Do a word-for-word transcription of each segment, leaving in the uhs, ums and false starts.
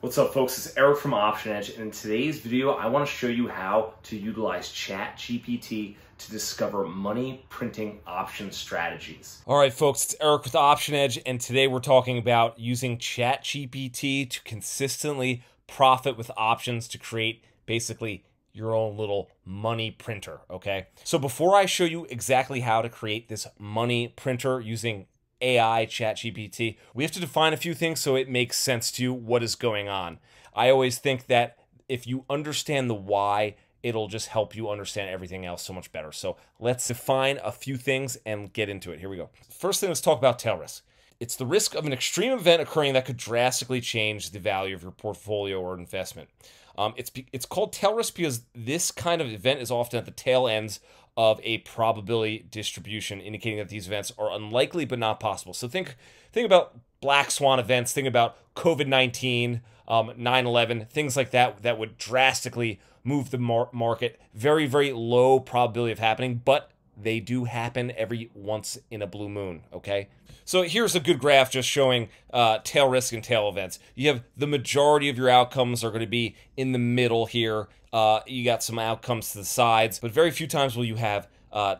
What's up, folks? It's Eric from Option Edge, and in today's video, I want to show you how to utilize ChatGPT to discover money printing option strategies. All right, folks, it's Eric with Option Edge, and today we're talking about using ChatGPT to consistently profit with options to create basically your own little money printer, okay? So before I show you exactly how to create this money printer using A I, ChatGPT, we have to define a few things so it makes sense to you what is going on. I always think that if you understand the why, it'll just help you understand everything else so much better. So let's define a few things and get into it. Here we go. First thing, let's talk about tail risk. It's the risk of an extreme event occurring that could drastically change the value of your portfolio or investment. Um, it's, it's called tail risk because this kind of event is often at the tail ends of a probability distribution, indicating that these events are unlikely but not possible. So think, think about black swan events, think about COVID nineteen, um, nine eleven, things like that, that would drastically move the mar market. Very, very low probability of happening, but they do happen every once in a blue moon, okay? So here's a good graph just showing uh, tail risk and tail events. You have the majority of your outcomes are going to be in the middle here. Uh, you got some outcomes to the sides, but very few times will you have uh,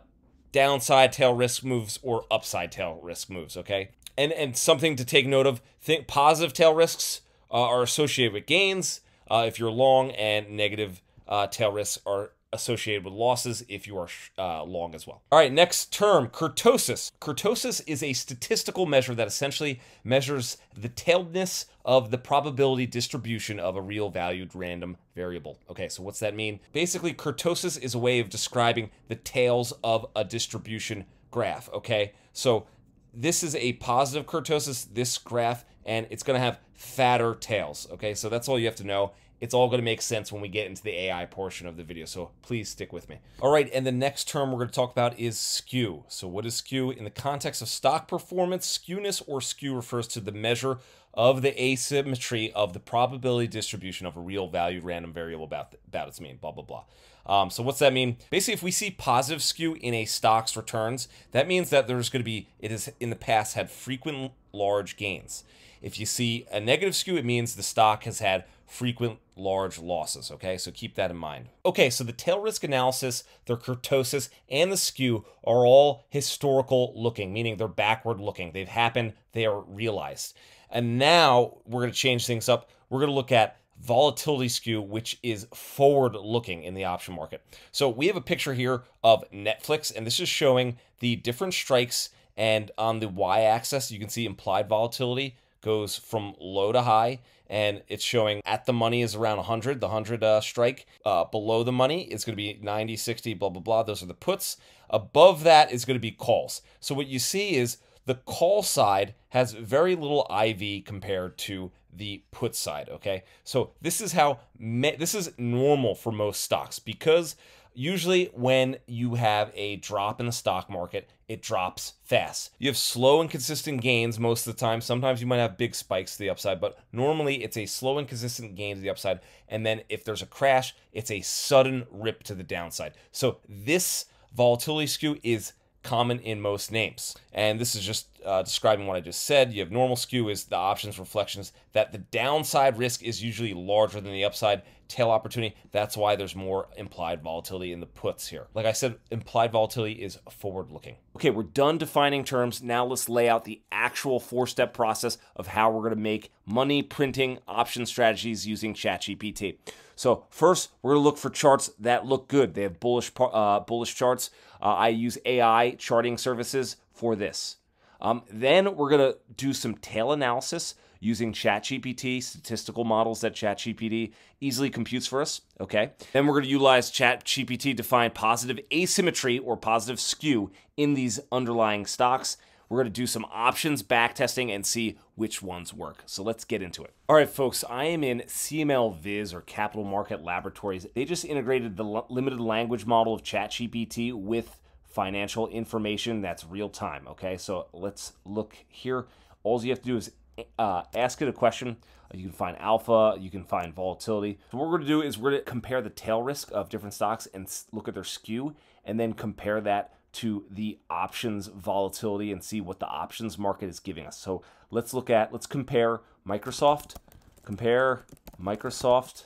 downside tail risk moves or upside tail risk moves, okay? And, and something to take note of, think positive tail risks uh, are associated with gains uh, if you're long, and negative uh, tail risks are associated with losses if you are uh, long as well. All right, next term, kurtosis. Kurtosis is a statistical measure that essentially measures the tailedness of the probability distribution of a real valued random variable. Okay, so what's that mean? Basically, kurtosis is a way of describing the tails of a distribution graph, okay? So this is a positive kurtosis, this graph, and it's gonna have fatter tails, okay? So that's all you have to know. It's all gonna make sense when we get into the A I portion of the video, so please stick with me. All right, and the next term we're gonna talk about is skew. So what is skew? In the context of stock performance, skewness or skew refers to the measure of the asymmetry of the probability distribution of a real value random variable about, about its mean, blah, blah, blah. Um, so what's that mean? Basically, if we see positive skew in a stock's returns, that means that there's gonna be, it has in the past had frequent large gains. If you see a negative skew, it means the stock has had frequent large losses, okay? So keep that in mind. Okay, so the tail risk analysis, the kurtosis, and the skew are all historical looking, meaning they're backward looking. They've happened, they are realized. And now we're gonna change things up. We're gonna look at volatility skew, which is forward looking in the option market. So we have a picture here of Netflix, and this is showing the different strikes, and on the y-axis, you can see implied volatility goes from low to high, and it's showing at the money is around one hundred, the one hundred uh, strike. Uh, below the money is gonna be ninety, sixty, blah, blah, blah. Those are the puts. Above that is gonna be calls. So what you see is the call side has very little I V compared to the put side, okay? So this is how, this is normal for most stocks, because usually when you have a drop in the stock market, it drops fast. You have slow and consistent gains most of the time. Sometimes you might have big spikes to the upside, but normally it's a slow and consistent gain to the upside. And then if there's a crash, it's a sudden rip to the downside. So this volatility skew is common in most names. And this is just uh, describing what I just said. You have normal skew is the options reflections that the downside risk is usually larger than the upside tail opportunity. That's why there's more implied volatility in the puts here. Like I said, implied volatility is forward looking. Okay, we're done defining terms. Now let's lay out the actual four-step process of how we're gonna make money printing option strategies using ChatGPT. So first, we're gonna look for charts that look good. They have bullish, uh, bullish charts. Uh, I use A I charting services for this. Um, then we're gonna do some tail analysis using ChatGPT, statistical models that ChatGPT easily computes for us, okay? Then we're gonna utilize ChatGPT to find positive asymmetry or positive skew in these underlying stocks. We're gonna do some options back testing and see which ones work. So let's get into it. All right, folks, I am in C M L Viz, or Capital Market Laboratories. They just integrated the limited language model of ChatGPT with financial information that's real time, okay? So let's look here. All you have to do is uh, ask it a question. You can find alpha, you can find volatility. So what we're gonna do is we're gonna compare the tail risk of different stocks and look at their skew, and then compare that to the options volatility and see what the options market is giving us. So let's look at, let's compare Microsoft Compare Microsoft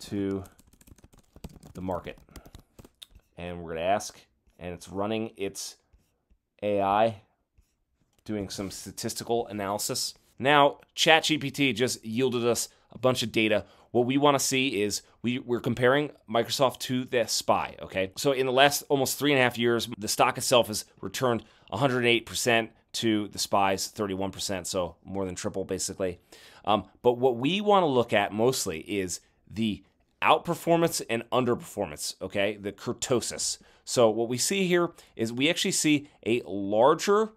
to the market. And we're going to ask, and it's running its A I, doing some statistical analysis. Now, ChatGPT just yielded us a bunch of data. What we want to see is we, we're comparing Microsoft to the S P Y, okay? So in the last almost three and a half years, the stock itself has returned one hundred eight percent to the S P Y's thirty-one percent, so more than triple, basically. Um, but what we want to look at mostly is the outperformance and underperformance, okay? The kurtosis. So what we see here is we actually see a larger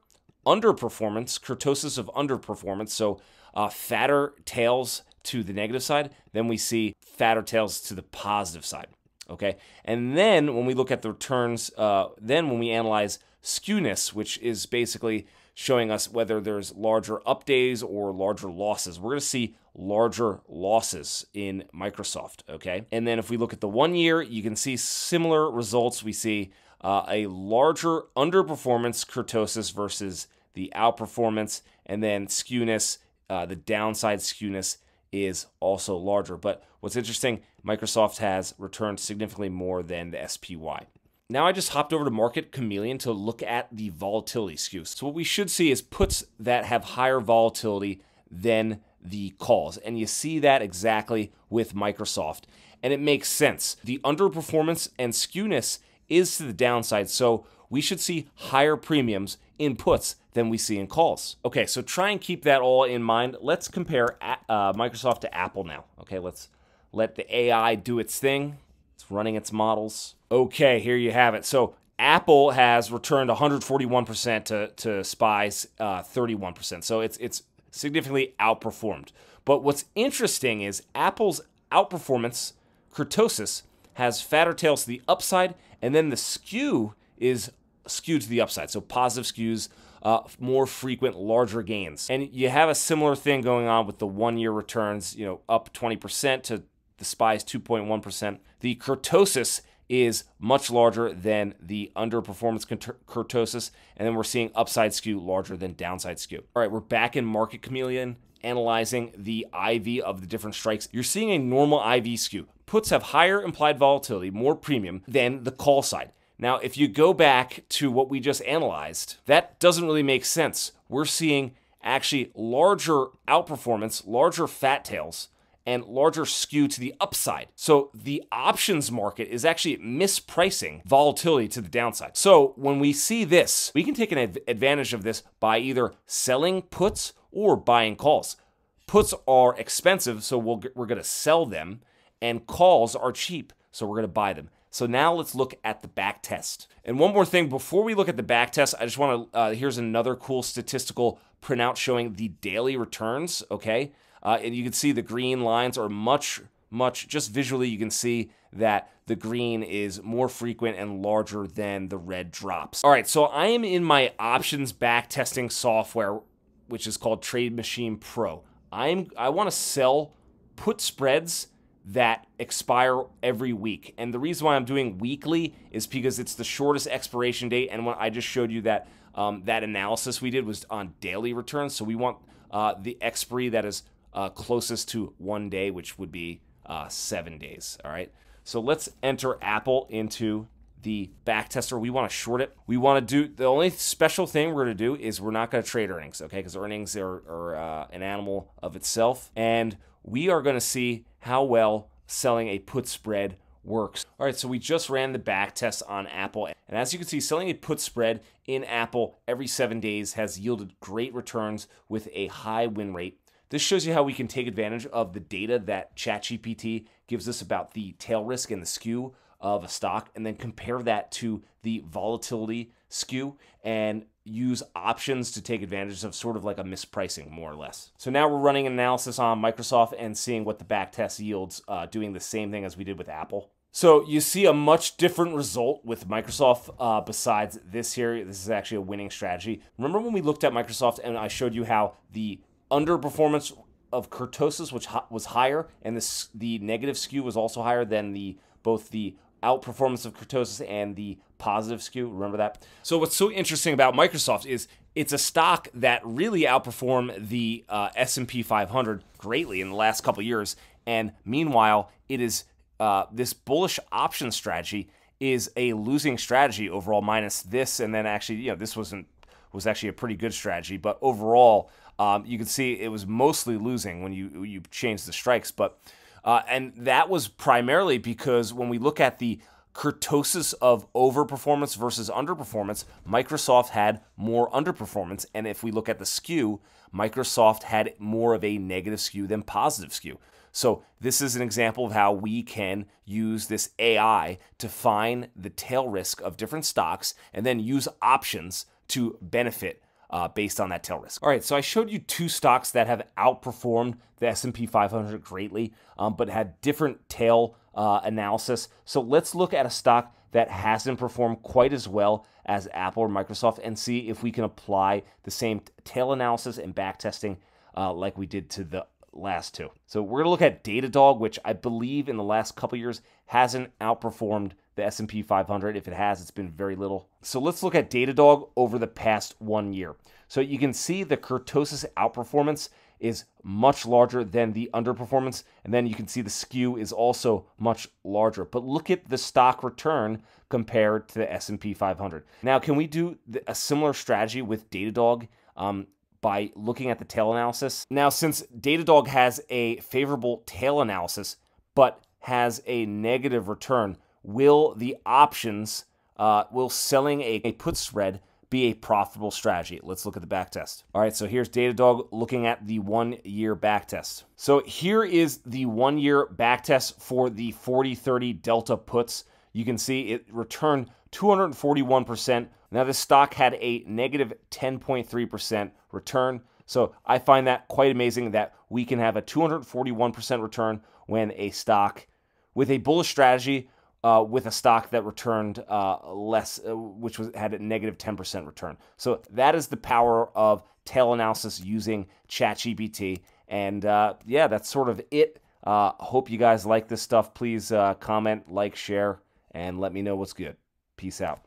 underperformance, kurtosis of underperformance, so uh, fatter tails to the negative side, then we see fatter tails to the positive side, okay? And then when we look at the returns, uh, then when we analyze skewness, which is basically showing us whether there's larger up days or larger losses, we're gonna see larger losses in Microsoft, okay? And then if we look at the one year, you can see similar results. We see Uh, a larger underperformance kurtosis versus the outperformance, and then skewness, uh, the downside skewness is also larger. But what's interesting, Microsoft has returned significantly more than the S P Y. Now I just hopped over to Market Chameleon to look at the volatility skew. So what we should see is puts that have higher volatility than the calls, and you see that exactly with Microsoft. And it makes sense. The underperformance and skewness is to the downside, so we should see higher premiums in puts than we see in calls. Okay, so try and keep that all in mind. Let's compare uh, Microsoft to Apple now. Okay, let's let the A I do its thing. It's running its models. Okay, here you have it. So Apple has returned one hundred forty-one percent to, to S P Y's uh, thirty-one percent, so it's, it's significantly outperformed. But what's interesting is Apple's outperformance, kurtosis, has fatter tails to the upside, and then the skew is skewed to the upside. So positive skews, uh, more frequent, larger gains. And you have a similar thing going on with the one-year returns, you know, up twenty percent to the S P Y's two point one percent. The kurtosis is much larger than the underperformance kurtosis. And then we're seeing upside skew larger than downside skew. All right, we're back in Market Chameleon, analyzing the I V of the different strikes. You're seeing a normal I V skew. Puts have higher implied volatility, more premium than the call side. Now, if you go back to what we just analyzed, that doesn't really make sense. We're seeing actually larger outperformance, larger fat tails, and larger skew to the upside. So the options market is actually mispricing volatility to the downside. So when we see this, we can take an advantage of this by either selling puts or buying calls. Puts are expensive, so we'll, we're gonna sell them, and calls are cheap, so we're gonna buy them. So now let's look at the back test. And one more thing, before we look at the back test, I just wanna, uh, here's another cool statistical printout showing the daily returns, okay? Uh, and you can see the green lines are much, much, just visually you can see that the green is more frequent and larger than the red drops. All right, so I am in my options back testing software, which is called Trade Machine Pro. I'm, I wanna sell put spreads that expire every week. And the reason why I'm doing weekly is because it's the shortest expiration date. And when I just showed you that um, that analysis we did was on daily returns. So we want uh, the expiry that is uh, closest to one day, which would be uh, seven days, all right? So let's enter Apple into the back tester. We wanna short it. We wanna do, the only special thing we're gonna do is we're not gonna trade earnings, okay? Because earnings are, are uh, an animal of itself. And we are gonna see how well selling a put spread works. All right, so we just ran the back test on Apple. And as you can see, selling a put spread in Apple every seven days has yielded great returns with a high win rate. This shows you how we can take advantage of the data that ChatGPT gives us about the tail risk and the skew of a stock, and then compare that to the volatility skew and use options to take advantage of sort of like a mispricing, more or less. So now we're running an analysis on Microsoft and seeing what the back test yields, uh, doing the same thing as we did with Apple. So you see a much different result with Microsoft uh, besides this here. This is actually a winning strategy. Remember when we looked at Microsoft and I showed you how the underperformance of kurtosis, which was higher, and this, the negative skew was also higher than the both the outperformance of kurtosis and the positive skew. Remember that? So what's so interesting about Microsoft is it's a stock that really outperformed the uh, S and P five hundred greatly in the last couple of years. And meanwhile, it is uh, this bullish option strategy is a losing strategy overall, minus this. And then actually, you know, this wasn't was actually a pretty good strategy. But overall, um, you can see it was mostly losing when you, you change the strikes. But Uh, and that was primarily because when we look at the kurtosis of overperformance versus underperformance, Microsoft had more underperformance. And if we look at the skew, Microsoft had more of a negative skew than positive skew. So this is an example of how we can use this A I to find the tail risk of different stocks and then use options to benefit Uh, based on that tail risk. All right, so I showed you two stocks that have outperformed the S and P five hundred greatly, um, but had different tail uh, analysis. So let's look at a stock that hasn't performed quite as well as Apple or Microsoft and see if we can apply the same tail analysis and back testing uh, like we did to the last two. So we're gonna look at Datadog, which I believe in the last couple of years hasn't outperformed the S and P five hundred. If it has, it's been very little. So let's look at Datadog over the past one year. So you can see the kurtosis outperformance is much larger than the underperformance. And then you can see the skew is also much larger. But look at the stock return compared to the S and P five hundred. Now, can we do a similar strategy with Datadog um, by looking at the tail analysis? Now, since Datadog has a favorable tail analysis, but has a negative return, will the options, uh, will selling a, a put spread be a profitable strategy? Let's look at the back test. All right, so here's Datadog looking at the one-year back test. So here is the one-year back test for the forty thirty delta puts. You can see it returned two hundred forty-one percent. Now, this stock had a negative ten point three percent return. So I find that quite amazing that we can have a two hundred forty-one percent return when a stock with a bullish strategy Uh, with a stock that returned uh, less, uh, which was had a negative ten percent return. So that is the power of tail analysis using ChatGPT. And uh, yeah, that's sort of it. Uh, hope you guys like this stuff. Please uh, comment, like, share, and let me know what's good. Peace out.